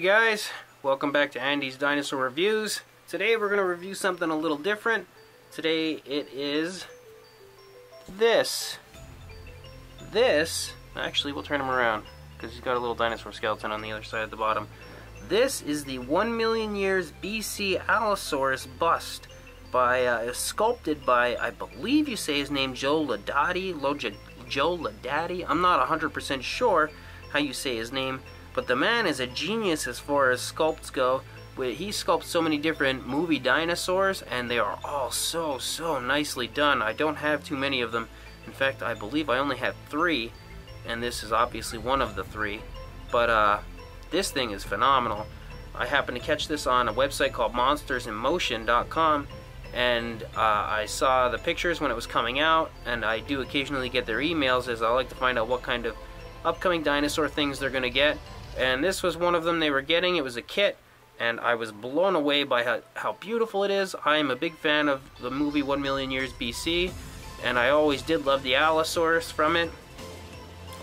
Hey guys, welcome back to Andy's Dinosaur Reviews. Today we're going to review something a little different. Today it is this. Actually we'll turn him around because he's got a little dinosaur skeleton on the other side at the bottom. This is the 1 million years BC Allosaurus bust by sculpted by, I believe you say his name, Joe Laudati. I'm not 100% sure how you say his name, but the man is a genius as far as sculpts go. He sculpts so many different movie dinosaurs, and they are all so nicely done. I don't have too many of them. In fact, I believe I only have 3, and this is obviously one of the 3. But this thing is phenomenal. I happened to catch this on a website called MonstersInMotion.com, and I saw the pictures when it was coming out, and I do occasionally get their emails as I like to find out what kind of upcoming dinosaur things they're going to get. And this was one of them they were getting. It was a kit, and I was blown away by how beautiful it is. I am a big fan of the movie 1 Million Years BC, and I always did love the Allosaurus from it.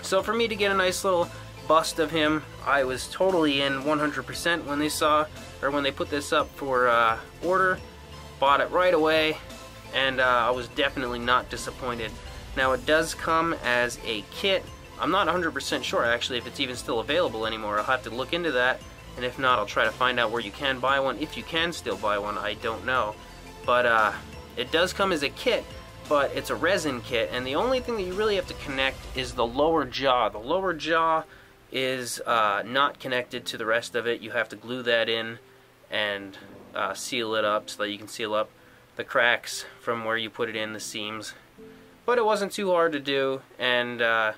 So for me to get a nice little bust of him, I was totally in 100% when they put this up for order. Bought it right away, and I was definitely not disappointed. Now it does come as a kit. I'm not 100% sure actually if it's even still available anymore. I'll have to look into that, and if not, I'll try to find out where you can buy one, if you can still buy one. I don't know, but it does come as a kit, but it's a resin kit, and the only thing that you really have to connect is the lower jaw. The lower jaw is not connected to the rest of it. You have to glue that in and seal it up so that you can seal up the cracks from where you put it in, the seams. But it wasn't too hard to do, and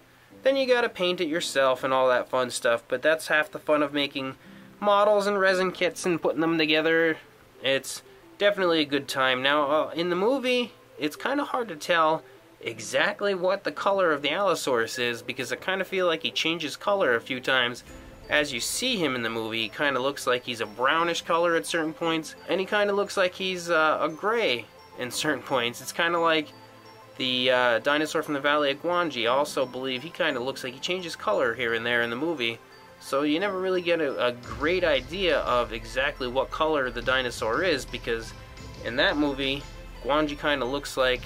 then you gotta paint it yourself and all that fun stuff, but that's half the fun of making models and resin kits and putting them together. It's definitely a good time. Now in the movie, it's kind of hard to tell exactly what the color of the Allosaurus is, because I kind of feel like he changes color a few times. As you see him in the movie, he kind of looks like he's a brownish color at certain points, and he kind of looks like he's a gray in certain points. It's kind of like the dinosaur from the Valley of Gwangi. I also believe he kind of looks like he changes color here and there in the movie, so you never really get a great idea of exactly what color the dinosaur is, because in that movie, Gwangi kind of looks like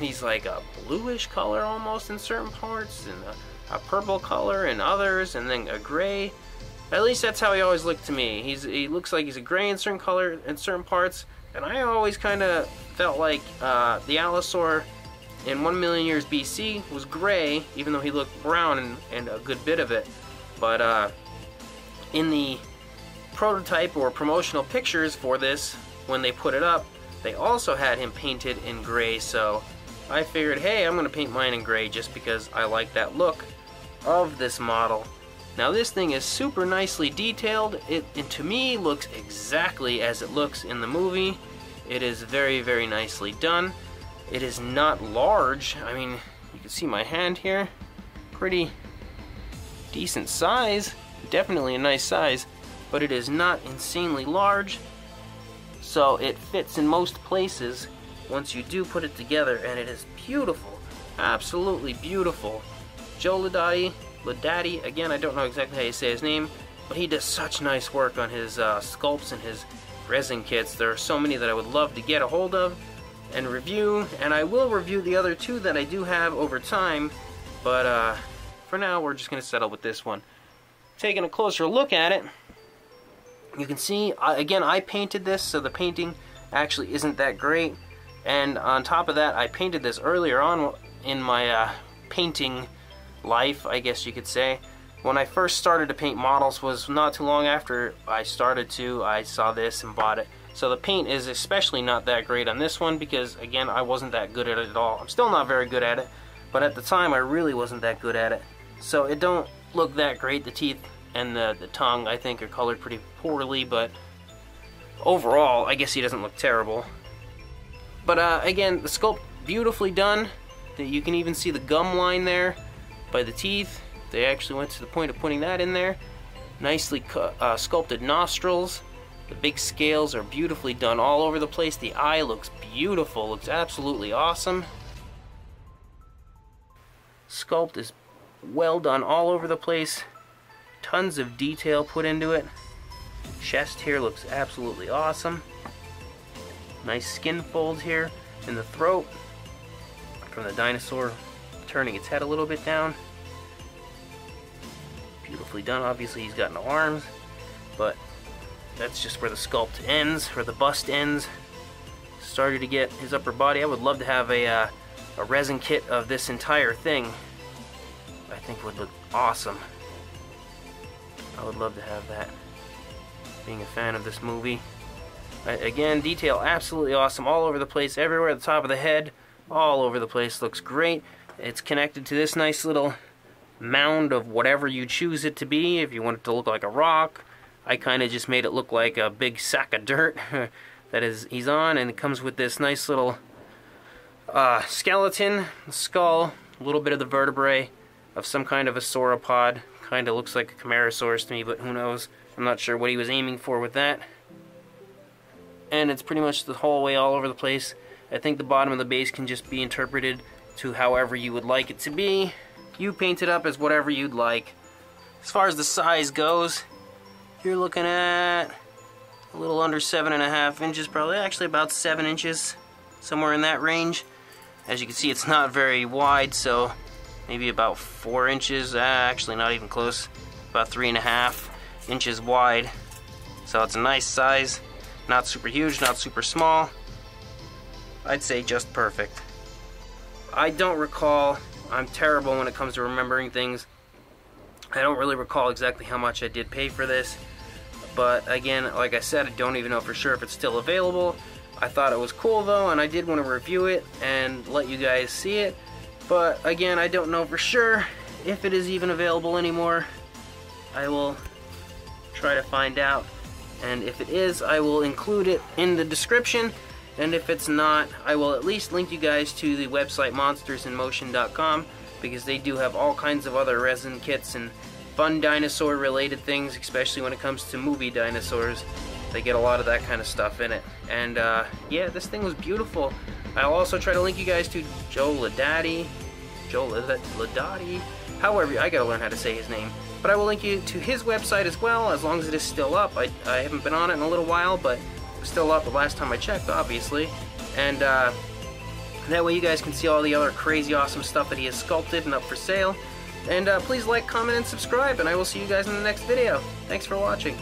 he's like a bluish color almost in certain parts, and a purple color in others, and then a gray. At least that's how he always looked to me. He looks like he's a gray in certain color in certain parts. And I always kind of felt like the Allosaur in 1 million years BC was gray, even though he looked brown and a good bit of it. But in the prototype or promotional pictures for this, when they put it up, they also had him painted in gray. So I figured, hey, I'm going to paint mine in gray just because I like that look of this model. Now this thing is super nicely detailed. It, and to me, looks exactly as it looks in the movie. It is very nicely done. It is not large. I mean, you can see my hand here. Pretty decent size. Definitely a nice size, but it is not insanely large. So it fits in most places once you do put it together, and it is beautiful. Absolutely beautiful. Joe Laudati, again, I don't know exactly how you say his name, but he does such nice work on his sculpts and his resin kits. There are so many that I would love to get a hold of and review, and I will review the other 2 that I do have over time, but for now we're just going to settle with this one. Taking a closer look at it, you can see, again, I painted this, so the painting actually isn't that great, and on top of that, I painted this earlier on in my painting life, I guess you could say. When I first started to paint models was not too long after I started to. I saw this and bought it. So the paint is especially not that great on this one because, again, I wasn't that good at it at all. I'm still not very good at it, but at the time I really wasn't that good at it. So it don't look that great. The teeth and the tongue, I think, are colored pretty poorly, but overall, I guess he doesn't look terrible. But again, the sculpt, beautifully done. You can even see the gum line there. By the teeth, they actually went to the point of putting that in there. Nicely sculpted nostrils. The big scales are beautifully done all over the place. The eye looks beautiful, looks absolutely awesome. Sculpt is well done all over the place. Tons of detail put into it. Chest here looks absolutely awesome. Nice skin fold here in the throat from the dinosaur turning its head a little bit down. Beautifully done. Obviously he's got no arms, but that's just where the sculpt ends, where the bust ends. Started to get his upper body. I would love to have a resin kit of this entire thing. I think would look awesome. I would love to have that. Being a fan of this movie. Again, detail absolutely awesome, all over the place, everywhere at the top of the head, all over the place, looks great. It's connected to this nice little mound of whatever you choose it to be, if you want it to look like a rock. I kinda just made it look like a big sack of dirt that is he's on, and it comes with this nice little skeleton, skull, a little bit of the vertebrae of some kind of a sauropod. Kinda looks like a camarasaurus to me, but who knows. I'm not sure what he was aiming for with that. And it's pretty much the whole way all over the place. I think the bottom of the base can just be interpreted to however you would like it to be. You paint it up as whatever you'd like. As far as the size goes, you're looking at a little under 7.5 inches, probably actually about 7 inches, somewhere in that range. As you can see, it's not very wide, so maybe about 4 inches, actually not even close, about 3.5 inches wide. So it's a nice size, not super huge, not super small. I'd say just perfect. I don't recall, I'm terrible when it comes to remembering things. I don't really recall exactly how much I did pay for this, but again, like I said, I don't even know for sure if it's still available. I thought it was cool though, and I did want to review it and let you guys see it, but again, I don't know for sure if it is even available anymore. I will try to find out, and if it is, I will include it in the description, and if it's not, I will at least link you guys to the website MonstersInMotion.com, because they do have all kinds of other resin kits and fun dinosaur related things, especially when it comes to movie dinosaurs. They get a lot of that kind of stuff in it, and yeah, this thing was beautiful. I'll also try to link you guys to Joe Laudati, however, I gotta learn how to say his name. But I will link you to his website as well, as long as it is still up. I haven't been on it in a little while, but it was still up the last time I checked, obviously. And that way you guys can see all the other crazy awesome stuff that he has sculpted and up for sale. And please like, comment, and subscribe, and I will see you guys in the next video. Thanks for watching.